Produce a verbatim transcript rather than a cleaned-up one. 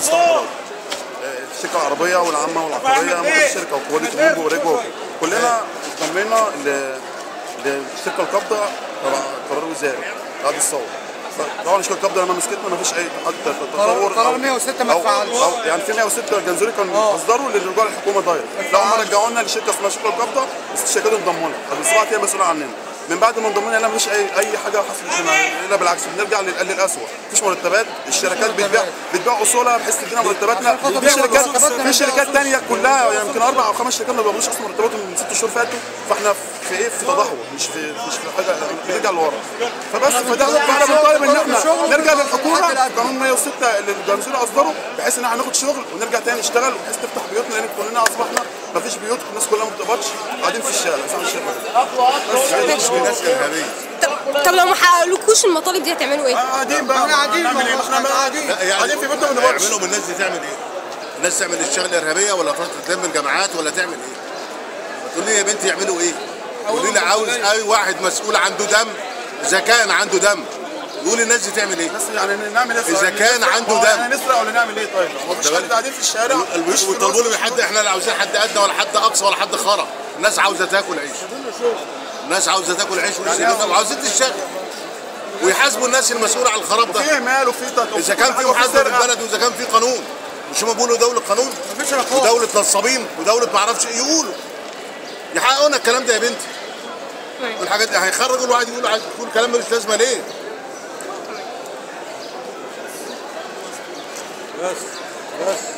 تستعملوا الشركه العربيه والعامه والعقاريه مجلس الشركه وكواليتي منجو ورجو كلنا انضمينا للشركه القابضه تبع قرار وزاري بعد الثوره. طبعا الشركه القابضه لما مسكتنا ما فيش اي تطور. قرار مية وستة ما اتفعلش. يعني في مية وستة الجنزوري كان مصدره للرجوع للحكومه دايركت. لو هم رجعوا لنا لشركه اسمها الشركه القابضه الشركات انضموا لنا. فبالسرعه هي مسؤوله عننا. من بعد ما انضمينا هنا مفيش اي اي حاجه حصلت لنا، الا بالعكس بنرجع للاسوء، مفيش مرتبات، الشركات بتبيع بتبيع اصولها بحيث تدينا مرتباتنا، في شركات في شركات ثانيه كلها يعني يمكن اربع او خمس شركات ما بياخدوش اصلا مرتباتهم من ست شهور فاتوا، فاحنا في ايه؟ في تضحوه، مش في مش في حاجه بنرجع لورا. فبس فده فاحنا بنطالب ان احنا نرجع للحكومه قانون مية وستة اللي الجنزوري اصدره بحيث ان احنا ناخد شغل ونرجع ثاني نشتغل وبحيث تفتح بيوتنا لان كلنا اصبحنا مفيش بيوت، الناس كلها ما بتقبضش قاعدين في الشارع، صح الشارع. طب طب لو ما حققلكوش المطالب دي هتعملوا ايه؟ قاعدين بقى قاعدين احنا قاعدين قاعدين في بيتنا ما بنقبضش. هيعملوا بالناس دي تعمل ايه؟ الناس تعمل الشغل ارهابيه ولا تروح تتلم الجامعات ولا تعمل ايه؟ تقول لي يا بنتي يعملوا ايه؟ قولي لي عاوز اي واحد مسؤول عنده دم اذا كان عنده دم يقول الناس دي تعمل ايه؟ يعني نعمل ايه؟ اذا كان عنده دم يعني نسرق ولا نعمل ايه طيب؟ هو مفيش حد قاعدين في الشارع وطلبوا لي حد، احنا لا عاوزين حد ادنى ولا حد اقصى ولا حد خرا، الناس عاوزه تاكل عيش. الناس عاوزه تاكل عيش ولسه وعاوزين تشتغل ويحاسبوا الناس المسؤوله على الخراب ده. في مال وفي اذا كان في محاسبه في البلد واذا كان في قانون، مش هم بيقولوا دوله قانون؟ مفيش رقابه ودوله نصابين ودوله ما اعرفش ايه، يقولوا يحققوا لنا الكلام ده يا بنتي. والحاجات دي هيخرجوا الواحد يقول عايز تقول كلام ملوش لازمه ليه؟ بس بس